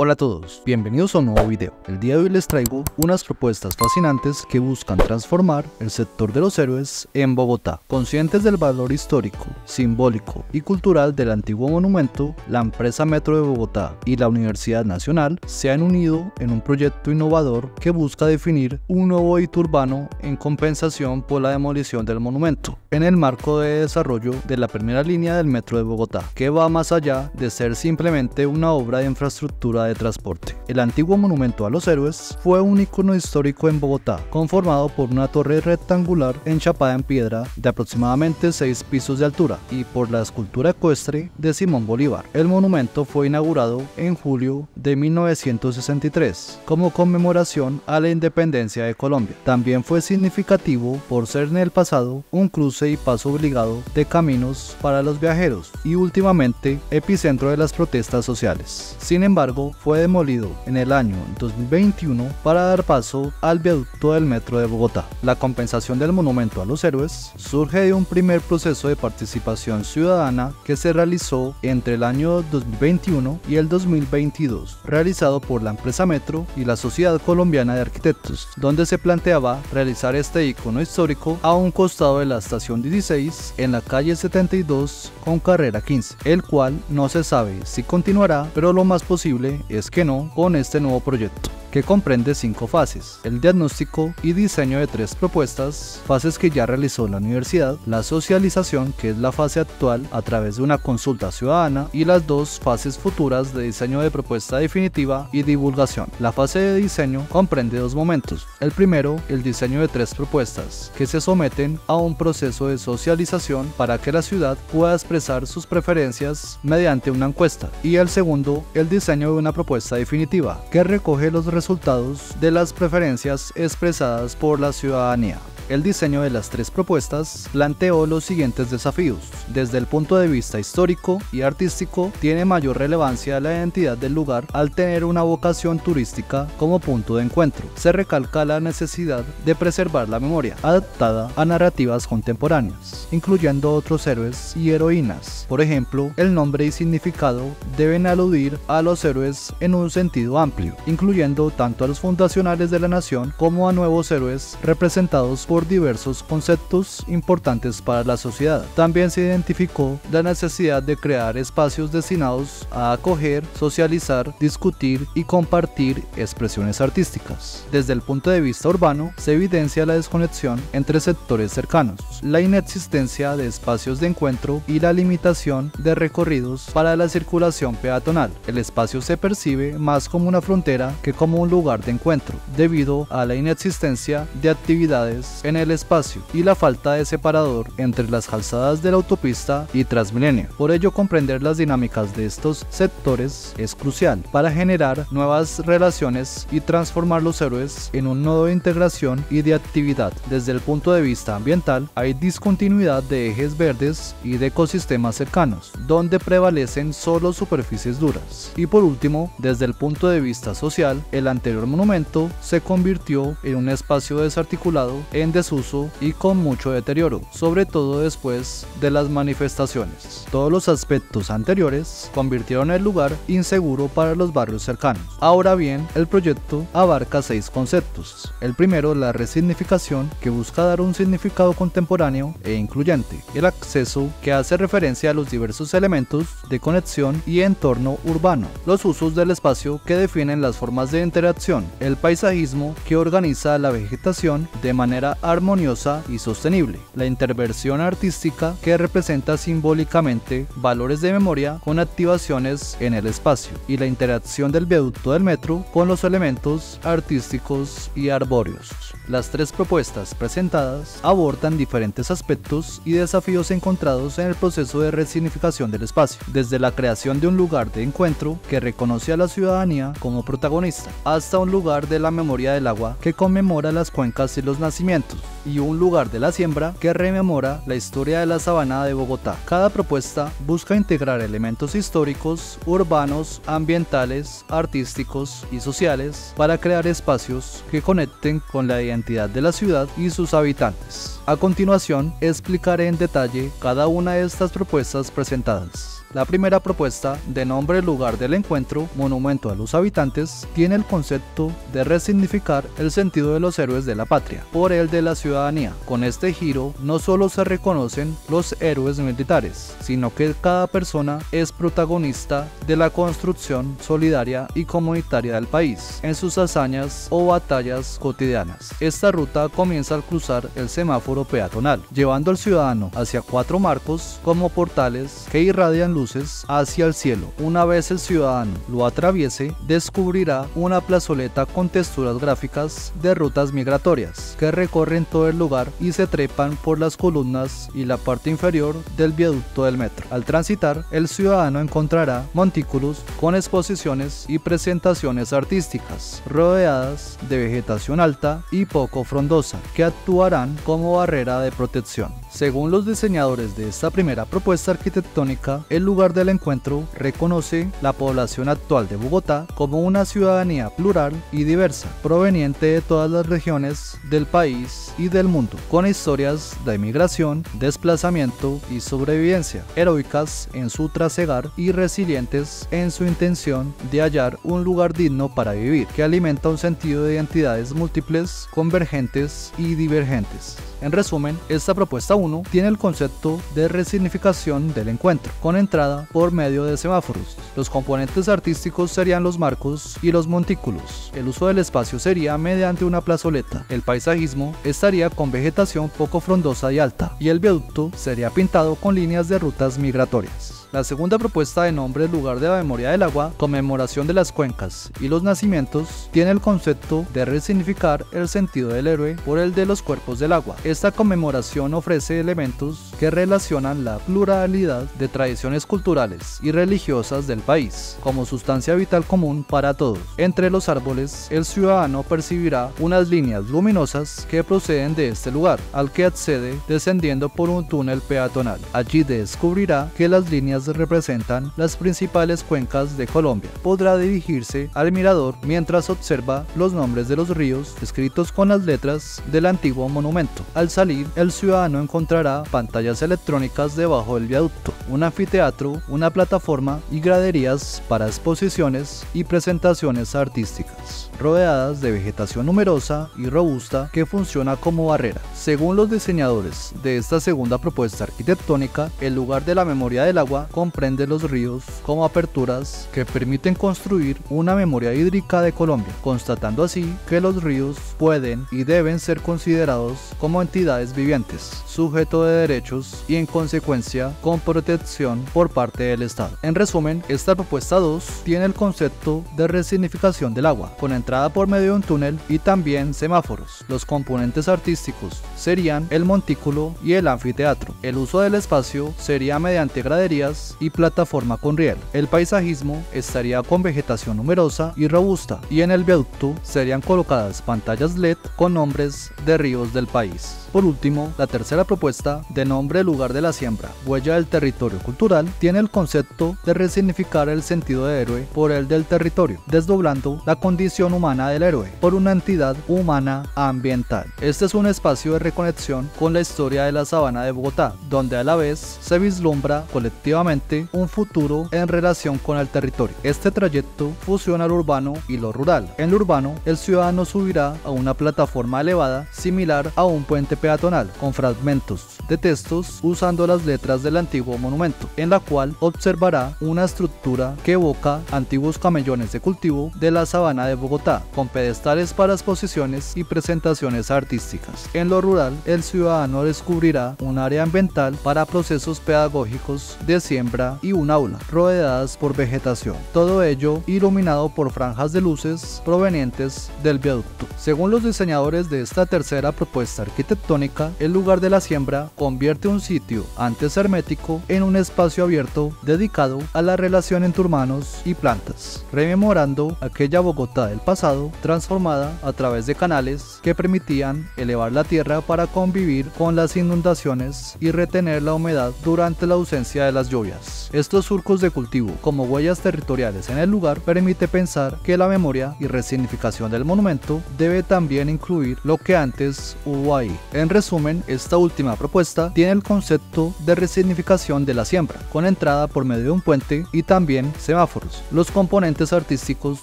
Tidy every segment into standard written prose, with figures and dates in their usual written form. Hola a todos, bienvenidos a un nuevo video. El día de hoy les traigo unas propuestas fascinantes que buscan transformar el sector de los héroes en Bogotá. Conscientes del valor histórico, simbólico y cultural del antiguo monumento, la empresa Metro de Bogotá y la Universidad Nacional se han unido en un proyecto innovador que busca definir un nuevo hito urbano en compensación por la demolición del monumento, en el marco de desarrollo de la primera línea del Metro de Bogotá, que va más allá de ser simplemente una obra de infraestructura de transporte. El antiguo Monumento a los Héroes fue un icono histórico en Bogotá, conformado por una torre rectangular enchapada en piedra de aproximadamente 6 pisos de altura y por la escultura ecuestre de Simón Bolívar. El monumento fue inaugurado en julio de 1963 como conmemoración a la independencia de Colombia. También fue significativo por ser en el pasado un cruce y paso obligado de caminos para los viajeros y últimamente epicentro de las protestas sociales. Sin embargo, fue demolido en el año 2021 para dar paso al viaducto del Metro de Bogotá. La compensación del Monumento a los Héroes surge de un primer proceso de participación ciudadana que se realizó entre el año 2021 y el 2022, realizado por la empresa Metro y la Sociedad Colombiana de Arquitectos, donde se planteaba realizar este icono histórico a un costado de la estación 16 en la calle 72 con carrera 15, el cual no se sabe si continuará, pero lo más posible es que no con este nuevo proyecto, que comprende 5 fases: el diagnóstico y diseño de 3 propuestas, fases que ya realizó la universidad, la socialización, que es la fase actual a través de una consulta ciudadana, y las 2 fases futuras de diseño de propuesta definitiva y divulgación. La fase de diseño comprende 2 momentos: el primero, el diseño de 3 propuestas que se someten a un proceso de socialización para que la ciudad pueda expresar sus preferencias mediante una encuesta, y el segundo, el diseño de una propuesta definitiva que recoge los resultados de las preferencias expresadas por la ciudadanía. El diseño de las 3 propuestas planteó los siguientes desafíos. Desde el punto de vista histórico y artístico, tiene mayor relevancia la identidad del lugar al tener una vocación turística como punto de encuentro. Se recalca la necesidad de preservar la memoria, adaptada a narrativas contemporáneas, incluyendo otros héroes y heroínas. Por ejemplo, el nombre y significado deben aludir a los héroes en un sentido amplio, incluyendo tanto a los fundacionales de la nación como a nuevos héroes representados por diversos conceptos importantes para la sociedad. También se identificó la necesidad de crear espacios destinados a acoger, socializar, discutir y compartir expresiones artísticas. Desde el punto de vista urbano, se evidencia la desconexión entre sectores cercanos, la inexistencia de espacios de encuentro y la limitación de recorridos para la circulación peatonal. El espacio se percibe más como una frontera que como un lugar de encuentro, debido a la inexistencia de actividades en el espacio y la falta de separador entre las calzadas de la autopista y Transmilenio. Por ello, comprender las dinámicas de estos sectores es crucial para generar nuevas relaciones y transformar los héroes en un nodo de integración y de actividad. Desde el punto de vista ambiental, hay discontinuidad de ejes verdes y de ecosistemas cercanos, donde prevalecen solo superficies duras. Y por último, desde el punto de vista social, el anterior monumento se convirtió en un espacio desarticulado, en desuso y con mucho deterioro, sobre todo después de las manifestaciones. Todos los aspectos anteriores convirtieron el lugar inseguro para los barrios cercanos. Ahora bien, el proyecto abarca 6 conceptos. El primero, la resignificación, que busca dar un significado contemporáneo e incluyente. El acceso, que hace referencia a los diversos elementos de conexión y entorno urbano. Los usos del espacio, que definen las formas de interacción. El paisajismo, que organiza la vegetación de manera armoniosa y sostenible. La intervención artística, que representa simbólicamente valores de memoria con activaciones en el espacio, y la interacción del viaducto del metro con los elementos artísticos y arbóreos. Las 3 propuestas presentadas abordan diferentes aspectos y desafíos encontrados en el proceso de resignificación del espacio, desde la creación de un lugar de encuentro que reconoce a la ciudadanía como protagonista, hasta un lugar de la memoria del agua que conmemora las cuencas y los nacimientos, y un lugar de la siembra que rememora la historia de la sabana de Bogotá. Cada propuesta busca integrar elementos históricos, urbanos, ambientales, artísticos y sociales para crear espacios que conecten con la identidad de la ciudad y sus habitantes. A continuación, explicaré en detalle cada una de estas propuestas presentadas. La primera propuesta, de nombre Lugar del Encuentro, Monumento a los Habitantes, tiene el concepto de resignificar el sentido de los héroes de la patria por el de la ciudadanía. Con este giro no solo se reconocen los héroes militares, sino que cada persona es protagonista de la construcción solidaria y comunitaria del país en sus hazañas o batallas cotidianas. Esta ruta comienza al cruzar el semáforo peatonal, llevando al ciudadano hacia cuatro marcos como portales que irradian luces hacia el cielo. Una vez el ciudadano lo atraviese, descubrirá una plazoleta con texturas gráficas de rutas migratorias que recorren todo el lugar y se trepan por las columnas y la parte inferior del viaducto del metro. Al transitar, el ciudadano encontrará montículos con exposiciones y presentaciones artísticas rodeadas de vegetación alta y poco frondosa que actuarán como barrera de protección. Según los diseñadores de esta primera propuesta arquitectónica, el Lugar del Encuentro reconoce la población actual de Bogotá como una ciudadanía plural y diversa, proveniente de todas las regiones del país y del mundo, con historias de migración, desplazamiento y sobrevivencia, heroicas en su trasegar y resilientes en su intención de hallar un lugar digno para vivir, que alimenta un sentido de identidades múltiples, convergentes y divergentes. En resumen, esta propuesta 1 tiene el concepto de resignificación del encuentro, con entrada por medio de semáforos. Los componentes artísticos serían los marcos y los montículos. El uso del espacio sería mediante una plazoleta. El paisajismo estaría con vegetación poco frondosa y alta, y el viaducto sería pintado con líneas de rutas migratorias. La segunda propuesta, de nombre Lugar de la Memoria del Agua, Conmemoración de las Cuencas y los Nacimientos, tiene el concepto de resignificar el sentido del héroe por el de los cuerpos del agua. Esta conmemoración ofrece elementos que relacionan la pluralidad de tradiciones culturales y religiosas del país como sustancia vital común para todos. Entre los árboles, el ciudadano percibirá unas líneas luminosas que proceden de este lugar, al que accede descendiendo por un túnel peatonal. Allí descubrirá que las líneas representan las principales cuencas de Colombia. Podrá dirigirse al mirador mientras observa los nombres de los ríos escritos con las letras del antiguo monumento. Al salir, el ciudadano encontrará pantallas electrónicas debajo del viaducto, un anfiteatro, una plataforma y graderías para exposiciones y presentaciones artísticas, rodeadas de vegetación numerosa y robusta que funciona como barrera. Según los diseñadores de esta segunda propuesta arquitectónica, el Lugar de la Memoria del Agua comprende los ríos como aperturas que permiten construir una memoria hídrica de Colombia, constatando así que los ríos pueden y deben ser considerados como entidades vivientes, sujeto de derechos y en consecuencia con protección por parte del Estado. En resumen, esta propuesta 2 tiene el concepto de resignificación del agua, con entrada por medio de un túnel y también semáforos. Los componentes artísticos serían el montículo y el anfiteatro. El uso del espacio sería mediante graderías y plataforma con riel. El paisajismo estaría con vegetación numerosa y robusta, y en el viaducto serían colocadas pantallas LED con nombres de ríos del país. Por último, la tercera propuesta, de nombre Lugar de la Siembra, Huella del Territorio Cultural, tiene el concepto de resignificar el sentido de héroe por el del territorio, desdoblando la condición humana del héroe por una entidad humana ambiental. Este es un espacio de reconexión con la historia de la sabana de Bogotá, donde a la vez se vislumbra colectivamente un futuro en relación con el territorio. Este trayecto fusiona lo urbano y lo rural. En lo urbano, el ciudadano subirá a una plataforma elevada similar a un puente peatonal con fragmentos de textos usando las letras del antiguo monumento, en la cual observará una estructura que evoca antiguos camellones de cultivo de la sabana de Bogotá, con pedestales para exposiciones y presentaciones artísticas. En lo rural, el ciudadano descubrirá un área ambiental para procesos pedagógicos de siembra y un aula, rodeadas por vegetación, todo ello iluminado por franjas de luces provenientes del viaducto. Según los diseñadores de esta tercera propuesta arquitectónica, el Lugar de la Siembra convierte un sitio antes hermético en un espacio abierto dedicado a la relación entre humanos y plantas, rememorando aquella Bogotá del pasado, transformada a través de canales que permitían elevar la tierra para convivir con las inundaciones y retener la humedad durante la ausencia de las lluvias. Héroes. Estos surcos de cultivo como huellas territoriales en el lugar permite pensar que la memoria y resignificación del monumento debe también incluir lo que antes hubo ahí. En resumen, esta última propuesta tiene el concepto de resignificación de la siembra, con entrada por medio de un puente y también semáforos. Los componentes artísticos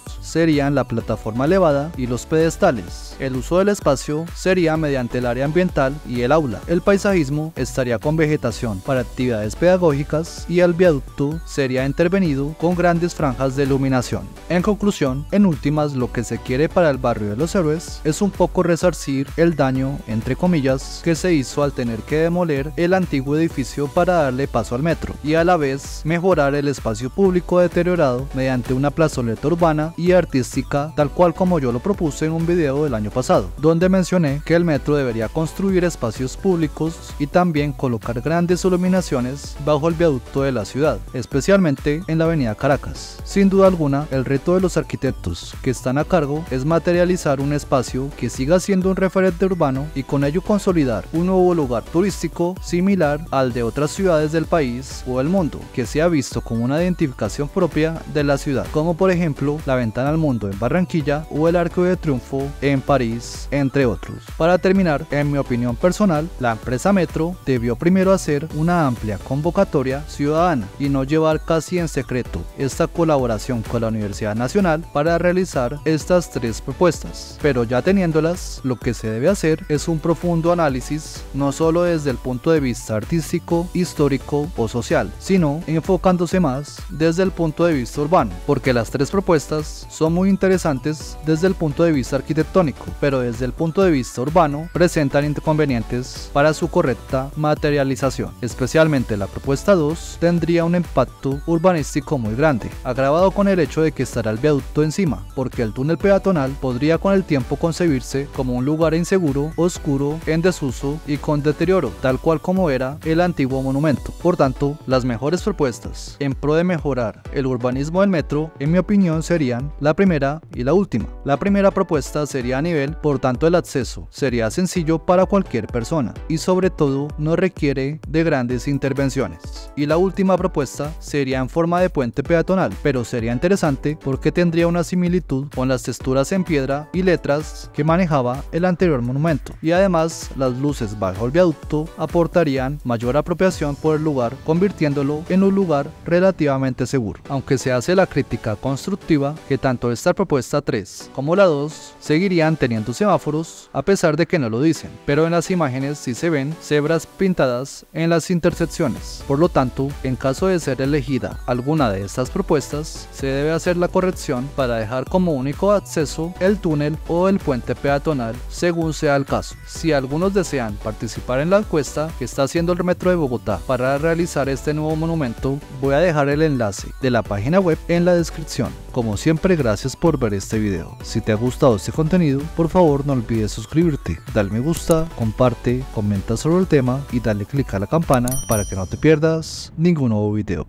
serían la plataforma elevada y los pedestales. El uso del espacio sería mediante el área ambiental y el aula. El paisajismo estaría con vegetación para actividades pedagógicas y el viaducto sería intervenido con grandes franjas de iluminación. En conclusión, en últimas, lo que se quiere para el barrio de Los Héroes es un poco resarcir el daño, entre comillas, que se hizo al tener que demoler el antiguo edificio para darle paso al metro y a la vez mejorar el espacio público deteriorado mediante una plazoleta urbana y artística, tal cual como yo lo propuse en un video del año pasado, donde mencioné que el metro debería construir espacios públicos y también colocar grandes iluminaciones bajo el viaducto de la ciudad, especialmente en la avenida Caracas. Sin duda alguna, el reto de los arquitectos que están a cargo es materializar un espacio que siga siendo un referente urbano y con ello consolidar un nuevo lugar turístico similar al de otras ciudades del país o del mundo, que sea visto como una identificación propia de la ciudad, como por ejemplo la Ventana al Mundo en Barranquilla o el Arco de Triunfo en París, entre otros. Para terminar, en mi opinión personal, la empresa Metro debió primero hacer una amplia convocatoria ciudadana y no llevar casi en secreto esta colaboración con la Universidad Nacional para realizar estas tres propuestas. Pero ya teniéndolas, lo que se debe hacer es un profundo análisis, no solo desde el punto de vista artístico, histórico o social, sino enfocándose más desde el punto de vista urbano, porque las tres propuestas son muy interesantes desde el punto de vista arquitectónico, pero desde el punto de vista urbano presentan inconvenientes para su correcta materialización. Especialmente la propuesta 2 tendría un impacto urbanístico muy grande, agravado con el hecho de que estará el viaducto encima, porque el túnel peatonal podría con el tiempo concebirse como un lugar inseguro, oscuro, en desuso y con deterioro, tal cual como era el antiguo monumento. Por tanto, las mejores propuestas en pro de mejorar el urbanismo del metro, en mi opinión, serían la primera y la última. La primera propuesta sería a nivel, por tanto el acceso sería sencillo para cualquier persona y sobre todo no requiere de grandes intervenciones. Y la última propuesta sería en forma de puente peatonal, pero sería interesante porque tendría una similitud con las texturas en piedra y letras que manejaba el anterior monumento, y además las luces bajo el viaducto aportarían mayor apropiación por el lugar, convirtiéndolo en un lugar relativamente seguro. Aunque se hace la crítica constructiva que tanto esta propuesta 3 como la 2 seguirían teniendo semáforos a pesar de que no lo dicen, pero en las imágenes sí se ven cebras pintadas en las intersecciones. Por lo tanto, en caso de ser elegida alguna de estas propuestas, se debe hacer la corrección para dejar como único acceso el túnel o el puente peatonal según sea el caso. Si algunos desean participar en la encuesta que está haciendo el Metro de Bogotá para realizar este nuevo monumento, voy a dejar el enlace de la página web en la descripción. Como siempre, gracias por ver este video. Si te ha gustado este contenido, por favor no olvides suscribirte, dale me gusta, comparte, comenta sobre el tema y dale click a la campana para que no te pierdas ningún nuevo video.